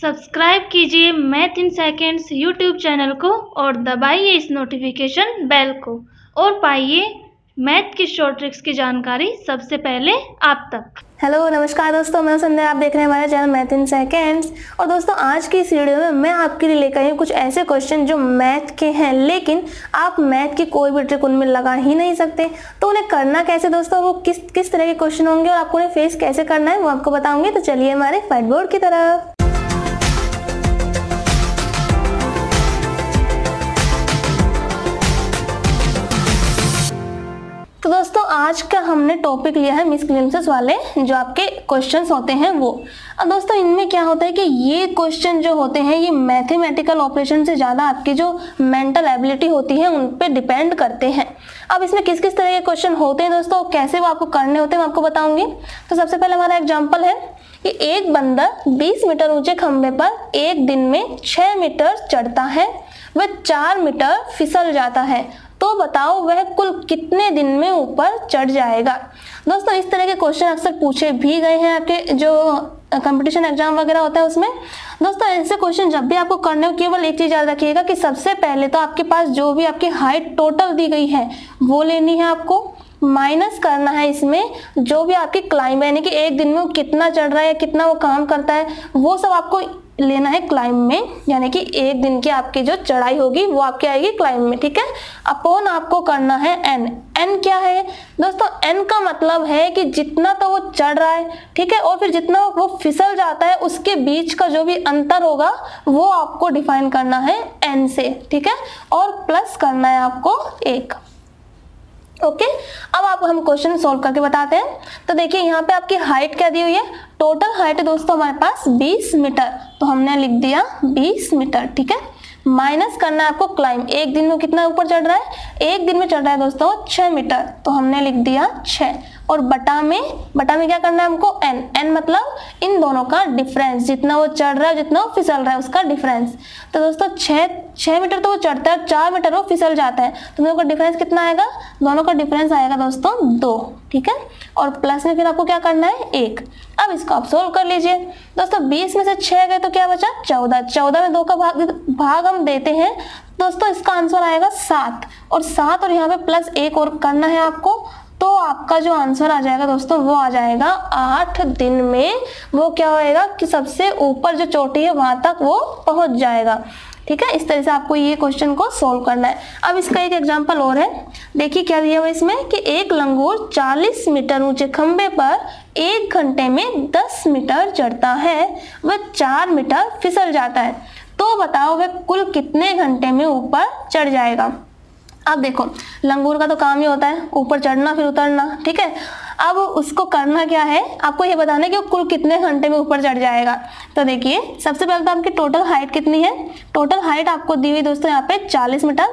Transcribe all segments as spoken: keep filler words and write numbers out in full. Subscribe कीजिए math in seconds YouTube channel को और दबाइए इस नोटिफिकेशन बेल को और पाइए मैथ की शॉर्ट ट्रिक्स की जानकारी सबसे पहले आप तक। हेलो नमस्कार दोस्तों, मैं संध्या, आप देख रहे हैं हमारा चैनल मैथ इन सेकंड्स। और दोस्तों आज की इस वीडियो में मैं आपके लिए लेकर आई हूँ कुछ ऐसे क्वेश्चन जो मैथ के हैं लेकिन आप मैथ की कोई भी ट्रिक उनमें लगा ही नहीं सकते। तो उन्हें करना कैसे दोस्तों, वो किस किस तरह के क्वेश्चन होंगे और आपको उन्हें फेस कैसे करना है वो आपको बताऊंगी। तो चलिए हमारे फाइट बोर्ड की तरफ। तो दोस्तों आज का हमने टॉपिक लिया है मिसक्लेम्सेस वाले, जो आपके क्वेश्चंस होते हैं वो। अब दोस्तों इनमें क्या होता है कि ये क्वेश्चन जो होते हैं ये मैथमेटिकल ऑपरेशन से ज़्यादा आपकी जो मेंटल एबिलिटी होती है उन पे डिपेंड करते हैं। अब इसमें किस किस तरह के क्वेश्चन होते हैं दोस्तों, कैसे वो आपको करने होते हैं मैं आपको बताऊँगी। तो सबसे पहले हमारा एग्जाम्पल है कि एक बंदा बीस मीटर ऊंचे खंभे पर एक दिन में छः मीटर चढ़ता है, वह चार मीटर फिसल जाता है, तो बताओ वह कुल कितने दिन में ऊपर चढ़ जाएगा। दोस्तों इस तरह के क्वेश्चन अक्सर पूछे भी गए हैं आपके जो कंपटीशन एग्जाम वगैरह होता है उसमें। दोस्तों ऐसे क्वेश्चन जब भी आपको करने हो केवल एक चीज़ याद रखिएगा कि सबसे पहले तो आपके पास जो भी आपकी हाइट टोटल दी गई है वो लेनी है, आपको माइनस करना है इसमें जो भी आपकी क्लाइंब यानी कि एक दिन में वो कितना चढ़ रहा है, कितना वो काम करता है, वो सब आपको लेना है क्लाइंब में, यानी कि एक दिन की आपकी जो चढ़ाई होगी वो आपकी आएगी क्लाइंब में, ठीक है। अपॉन आपको करना है एन। एन क्या है दोस्तों, एन का मतलब है कि जितना तो वो चढ़ रहा है, ठीक है, और फिर जितना वो फिसल जाता है उसके बीच का जो भी अंतर होगा वो आपको डिफाइन करना है एन से, ठीक है, और प्लस करना है आपको एक। Okay okay? अब आप हम क्वेश्चन सॉल्व करके बताते हैं। तो देखिए यहाँ पे आपकी हाइट क्या दी हुई है, टोटल हाइट है दोस्तों हमारे पास बीस मीटर, तो हमने लिख दिया बीस मीटर, ठीक है। माइनस करना है आपको क्लाइंब, एक दिन में कितना ऊपर चढ़ रहा है, एक दिन में चढ़ रहा है दोस्तों छः मीटर, तो हमने लिख दिया छः। और बटा में बटा में क्या करना है हमको एन। एन मतलब इन दोनों का डिफरेंस, जितना वो चढ़ रहा है जितना वो फिसल रहा है उसका डिफरेंस। तो दोस्तों छः छः मीटर तो वो चढ़ता है, चार मीटर वो फिसल जाता है, तो दोनों का डिफरेंस कितना आएगा, दोनों का डिफरेंस आएगा दोस्तों दो, ठीक है। और प्लस में फिर आपको क्या करना है एक। अब इसको आप सोल्व कर लीजिए। दोस्तों बीस में से छः गए तो क्या बचा चौदह, चौदह में दो का भाग भाग हम देते हैं दोस्तों, इसका आंसर आएगा सात। और सात और यहाँ पे प्लस एक और करना है आपको, तो आपका जो आंसर आ जाएगा दोस्तों वो आ जाएगा आठ दिन में वो क्या होएगा कि सबसे ऊपर जो चोटी है वहां तक वो पहुंच जाएगा, ठीक है। इस तरह से आपको ये क्वेश्चन को सोल्व करना है। अब इसका एक एग्जांपल और है, देखिए क्या दिया हुआ इसमें कि एक लंगूर चालीस मीटर ऊंचे खंबे पर एक घंटे में दस मीटर चढ़ता है, वह चार मीटर फिसल जाता है, तो बताओ वह कुल कितने घंटे में ऊपर चढ़ जाएगा। अब देखो लंगूर का तो काम ही होता है ऊपर चढ़ना फिर उतरना, ठीक है। अब उसको करना क्या है, आपको ये बताना है कि वो कुल कितने घंटे में ऊपर चढ़ जाएगा। तो देखिए सबसे पहले तो आपकी टोटल हाइट कितनी है, टोटल हाइट आपको दी हुई दोस्तों यहाँ पे चालीस मीटर,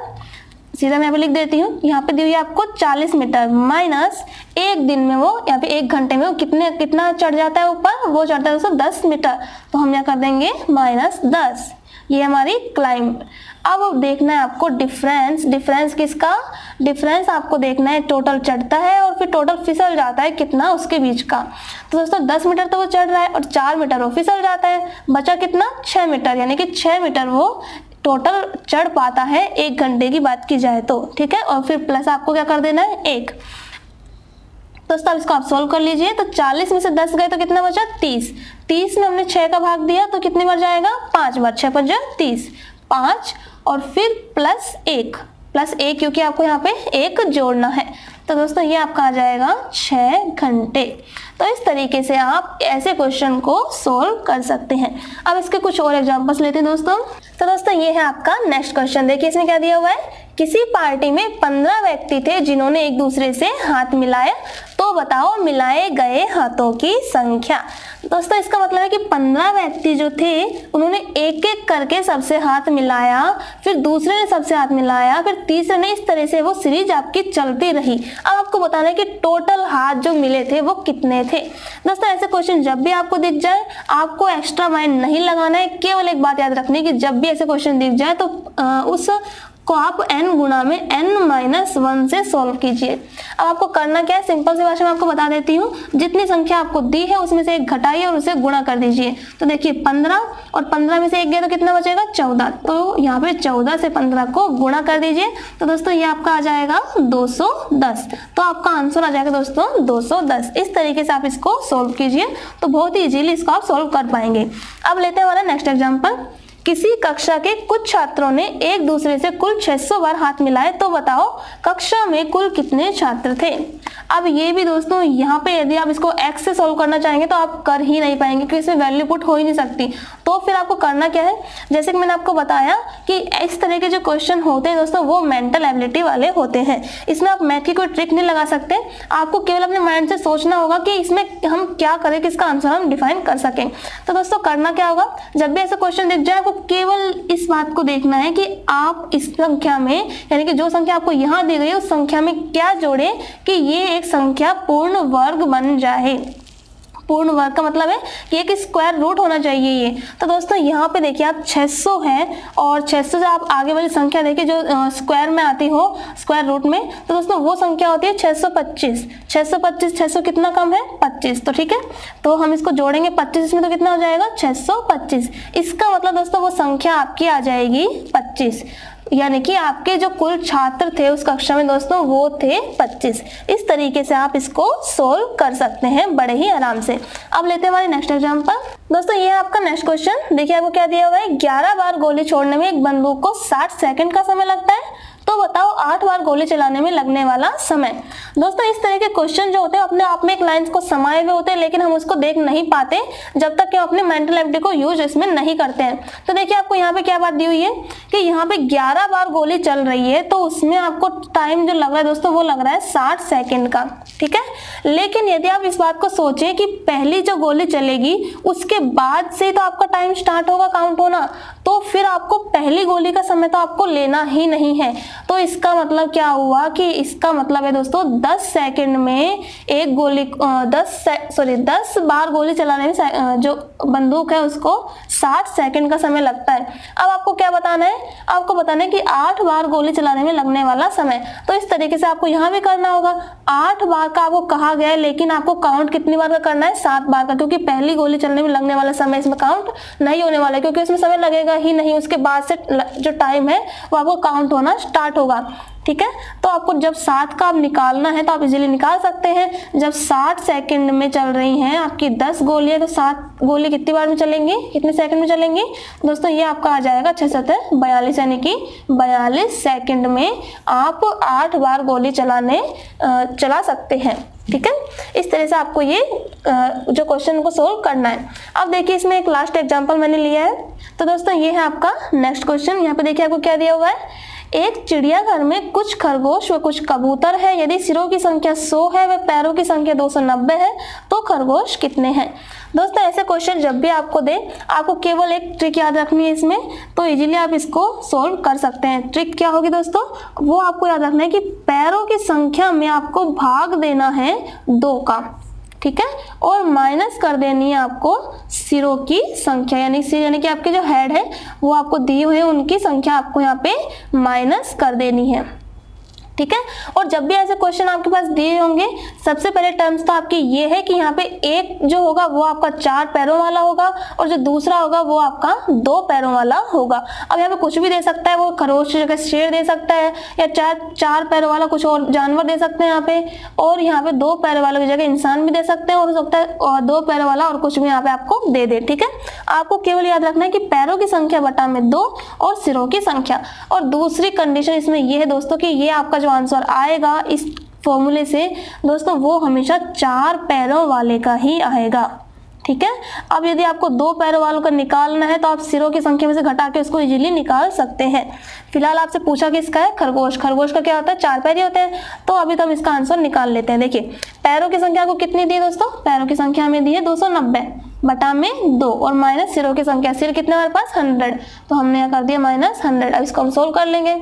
सीधा मैं यहाँ पे लिख देती हूँ, यहाँ पे दी हुई आपको चालीस मीटर माइनस एक दिन में वो यहाँ पे एक घंटे में वो कितने कितना चढ़ जाता है ऊपर, वो चढ़ता है दोस्तों दस मीटर, तो हम यहाँ कर देंगे माइनस दस, ये हमारी क्लाइंब। अब अब देखना है आपको डिफरेंस, डिफरेंस किसका, डिफरेंस आपको देखना है टोटल चढ़ता है और फिर टोटल फिसल जाता है कितना उसके बीच का। तो दोस्तों दस मीटर तो वो चढ़ रहा है और चार मीटर वो फिसल जाता है, बचा कितना छः मीटर, यानी कि छः मीटर वो टोटल चढ़ पाता है एक घंटे की बात की जाए तो, ठीक है। और फिर प्लस आपको क्या कर देना है एक। दोस्तों अब इसको आप सोल्व कर लीजिए। तो चालीस में से दस गए तो कितना बचा तीस, तीस में हमने छः का भाग दिया तो कितनी बार जाएगा पाँच बार, छः पंजा तीस, पाँच और फिर प्लस एक, प्लस एक क्योंकि आपको यहाँ पे एक जोड़ना है, तो दोस्तों ये आपका आ जाएगा छः घंटे। तो इस तरीके से आप ऐसे क्वेश्चन को सोल्व कर सकते हैं। अब इसके कुछ और एग्जाम्पल्स लेते हैं दोस्तों। तो दोस्तों ये है आपका नेक्स्ट क्वेश्चन, देखिए इसमें क्या दिया हुआ है, किसी पार्टी में पंद्रह व्यक्ति थे जिन्होंने एक दूसरे से हाथ मिलाया, तो बताओ मिलाए गए हाथों की संख्या। दोस्तों इसका मतलब है कि पंद्रह व्यक्ति जो थे उन्होंने एक एक करके सबसे हाथ मिलाया, फिर दूसरे ने सबसे हाथ मिलाया, फिर तीसरे ने, इस तरह से वो सीरीज आपकी चलती रही। अब आपको बताना है कि टोटल हाथ जो मिले थे वो कितने थे। दोस्तों ऐसे क्वेश्चन जब भी आपको दिख जाए आपको एक्स्ट्रा माइंड नहीं लगाना है, केवल एक बात याद रखनी है कि जब भी ऐसे क्वेश्चन दिख जाए तो उस को आप n गुणा में n माइनस वन से सॉल्व कीजिए। अब आपको करना क्या है, सिंपल सी भाषा में आपको बता देती हूँ। जितनी संख्या आपको दी है उसमें से एक घटाइए और उसे गुणा कर दीजिए। तो देखिए पंद्रह और पंद्रह में से एक गया तो कितना बचेगा चौदह। तो यहाँ पे चौदह से पंद्रह को गुणा कर दीजिए। तो दोस्तों ये आपका आ जाएगा दो सौ दस। तो आपका आंसर आ जाएगा दोस्तों दो सौ दस। इस तरीके से आप इसको सॉल्व कीजिए तो बहुत ही इजीली इसको आप सॉल्व कर पाएंगे। अब लेते हैं हमारा नेक्स्ट एग्जाम्पल। किसी कक्षा के कुछ छात्रों ने एक दूसरे से कुल छह सौ बार हाथ मिलाए तो बताओ कक्षा में कुल कितने छात्र थे। अब ये भी दोस्तों यहाँ पे यदि आप इसको x से सॉल्व करना चाहेंगे तो आप कर ही नहीं पाएंगे क्योंकि इसमें वैल्यू पुट हो ही नहीं सकती। तो फिर आपको करना क्या है, जैसे कि मैंने आपको बताया कि इस तरह के जो क्वेश्चन होते हैं दोस्तों वो मेंटल एबिलिटी वाले होते हैं। इसमें आप मैथ की कोई ट्रिक नहीं लगा सकते, आपको केवल अपने माइंड से सोचना होगा कि इसमें हम क्या करें कि इसका आंसर हम डिफाइन कर सकें। तो दोस्तों करना क्या होगा, जब भी ऐसा क्वेश्चन दिख जाए केवल इस बात को देखना है कि आप इस संख्या में यानी कि जो संख्या आपको यहाँ दी गई है उस संख्या में क्या जोड़े कि ये एक संख्या पूर्ण वर्ग बन जाए। पूर्ण वर्ग का मतलब है कि एक स्क्वायर रूट होना चाहिए ये। तो दोस्तों यहाँ पे देखिए आप छह सौ है और छह सौ से आप आगे वाली संख्या देखिए जो स्क्वायर में आती हो स्क्वायर रूट में, तो दोस्तों वो संख्या होती है छह सौ पच्चीस। छह सौ पच्चीस छह सौ कितना कम है पच्चीस। तो ठीक है, तो हम इसको जोड़ेंगे पच्चीस इसमें तो कितना हो जाएगा छह सौ पच्चीस। इसका मतलब दोस्तों वो संख्या आपकी आ जाएगी पच्चीस, यानी कि आपके जो कुल छात्र थे उस कक्षा में दोस्तों वो थे पच्चीस। इस तरीके से आप इसको सोल्व कर सकते हैं बड़े ही आराम से। अब लेते हैं हमारे नेक्स्ट एग्जांपल। दोस्तों ये है आपका नेक्स्ट क्वेश्चन। देखिए आपको क्या दिया हुआ है, ग्यारह बार गोली छोड़ने में एक बंदूक को साठ सेकंड का समय लगता है, तो बताओ आठ बार गोली चलाने में लगने वाला समय। दोस्तों इस तरह के क्वेश्चन जो होते हैं अपने आप में एक लाइंस को समाये हुए होते हैं, लेकिन हम उसको देख नहीं पाते जब तक कि हम अपने मेंटल एबिलिटी को यूज इसमें नहीं करते हैं। तो देखिए आपको यहाँ पे क्या बात दी हुई है कि यहाँ पे ग्यारह बार गोली चल रही है तो उसमें आपको टाइम जो लग रहा है दोस्तों वो लग रहा है साठ सेकेंड का। ठीक है, लेकिन यदि आप इस बात को सोचें कि पहली जो गोली चलेगी उसके बाद से तो आपका टाइम स्टार्ट होगा काउंट होना, तो फिर आपको पहली गोली का समय तो आपको लेना ही नहीं है। तो इसका मतलब क्या हुआ कि इसका मतलब है दोस्तों दस सेकंड में एक गोली दस सॉरी दस बार गोली चलाने में जो बंदूक है उसको साठ सेकंड का समय लगता है। अब आपको क्या बताना है, आपको बताना है कि आठ बार गोली चलाने में लगने वाला समय। तो इस तरीके से आपको यहाँ भी करना होगा। आठ बार का आपको कहा गया है लेकिन आपको काउंट कितनी बार का करना है, सात बार का, क्योंकि पहली गोली चलने में लगने वाला समय इसमें काउंट नहीं होने वाला है क्योंकि उसमें समय लगेगा ही नहीं। उसके बाद से जो टाइम है वो आपको काउंट होना स्टार्ट होगा। ठीक है, तो आपको जब सात का आप निकालना है तो आप इजीली निकाल सकते हैं। जब साठ सेकंड में चल रही हैं आपकी दस गोलियां तो सात गोली कितनी बार में चलेंगी, कितने सेकंड में चलेंगी दोस्तों, ये आपका आ जाएगा छः सत्तर बयालीस, यानी कि बयालीस सेकंड में आप आठ बार गोली चलाने चला सकते हैं। ठीक है, इस तरह से आपको ये जो क्वेश्चन को सोल्व करना है। अब देखिए इसमें एक लास्ट एग्जाम्पल मैंने लिया है। तो दोस्तों ये है आपका नेक्स्ट क्वेश्चन। यहाँ पे देखिए आपको क्या दिया हुआ है, एक चिड़ियाघर में कुछ खरगोश व कुछ कबूतर है, यदि सिरों की संख्या सौ है व पैरों की संख्या दो सौ नब्बे है तो खरगोश कितने हैं। दोस्तों ऐसे क्वेश्चन जब भी आपको दे आपको केवल एक ट्रिक याद रखनी है इसमें, तो इजीली आप इसको सोल्व कर सकते हैं। ट्रिक क्या होगी दोस्तों, वो आपको याद रखना है कि पैरों की संख्या में आपको भाग देना है दो का, ठीक है, और माइनस कर देनी है आपको सिरों की संख्या, यानी सिर यानी कि आपके जो हेड है वो आपको दी हुई है उनकी संख्या आपको यहाँ पे माइनस कर देनी है। ठीक है, और जब भी ऐसे क्वेश्चन आपके पास दिए होंगे सबसे पहले टर्म्स तो आपकी ये है कि यहाँ पे एक जो होगा वो आपका चार पैरों वाला होगा और जो दूसरा होगा वो आपका दो पैरों वाला होगा। अब यहाँ पे कुछ भी दे सकता है, वो खरोच की जगह शेर दे सकता है या चार चार पैरों वाला कुछ और जानवर दे सकते हैं यहाँ पे, और यहाँ पे दो पैरों वालों की जगह इंसान भी दे सकते हैं, और हो सकता है और दो पैरों वाला और कुछ भी यहाँ पे आपको दे दे। ठीक है, आपको केवल याद रखना है कि पैरों की संख्या बटा में दो और सिरों की संख्या। और दूसरी कंडीशन इसमें यह है दोस्तों कि ये आपका जो आंसर आएगा इस फॉर्मूले से दोस्तों वो हमेशा चार पैरों वाले का ही आएगा। ठीक है, अब यदि आपको दो पैरों वालों का निकालना है तो आप सिरों की संख्या में से घटा के उसको इजीली निकाल सकते हैं। फिलहाल आपसे पूछा किसका है, खरगोश। खरगोश का क्या होता है, चार पैर ही होते हैं, तो अभी तो हम इसका आंसर निकाल लेते हैं। देखिए पैरों की संख्या आपको कितनी दी है दोस्तों, पैरों की संख्या हमें दी है दो सौ नब्बे बटा में दो और माइनस सिरों की संख्या, सिर कितने हमारे पास हंड्रेड, तो हमने यहाँ कर दिया माइनस हंड्रेड। अब इसको हम सोल्व कर लेंगे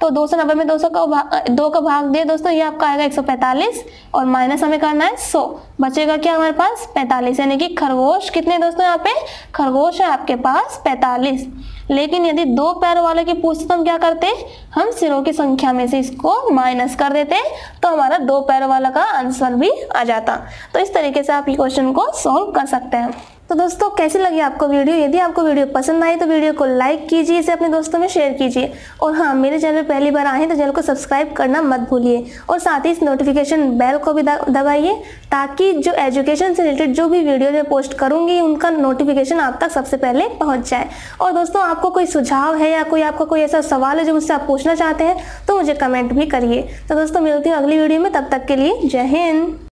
तो दो सौ नब्बे में दो सौ का भाग दो का भाग दिया दोस्तों, ये आपका आएगा एक सौ पैंतालीस और माइनस हमें करना है सौ, बचेगा क्या हमारे पास पैंतालीस, यानी कि खरगोश कितने दोस्तों यहाँ पे, खरगोश है आपके पास पैंतालीस। लेकिन यदि दो पैर वालों की पूछते तो हम क्या करते, हम सिरों की संख्या में से इसको माइनस कर देते, तो हमारा दो पैर वाला का आंसर भी आ जाता। तो इस तरीके से आप ये क्वेश्चन को सॉल्व कर सकते हैं। तो दोस्तों कैसी लगी आपको वीडियो? यदि आपको वीडियो पसंद आई तो वीडियो को लाइक कीजिए, इसे अपने दोस्तों में शेयर कीजिए, और हाँ, मेरे चैनल पहली बार आए हैं तो चैनल को सब्सक्राइब करना मत भूलिए, और साथ ही इस नोटिफिकेशन बेल को भी दबाइए ताकि जो एजुकेशन से रिलेटेड जो भी वीडियो मैं पोस्ट करूँगी उनका नोटिफिकेशन आप तक सबसे पहले पहुँच जाए। और दोस्तों आपको कोई सुझाव है या कोई आपका कोई ऐसा सवाल है जो मुझसे आप पूछना चाहते हैं तो मुझे कमेंट भी करिए। तो दोस्तों मिलती हूँ अगली वीडियो में, तब तक के लिए जय हिंद।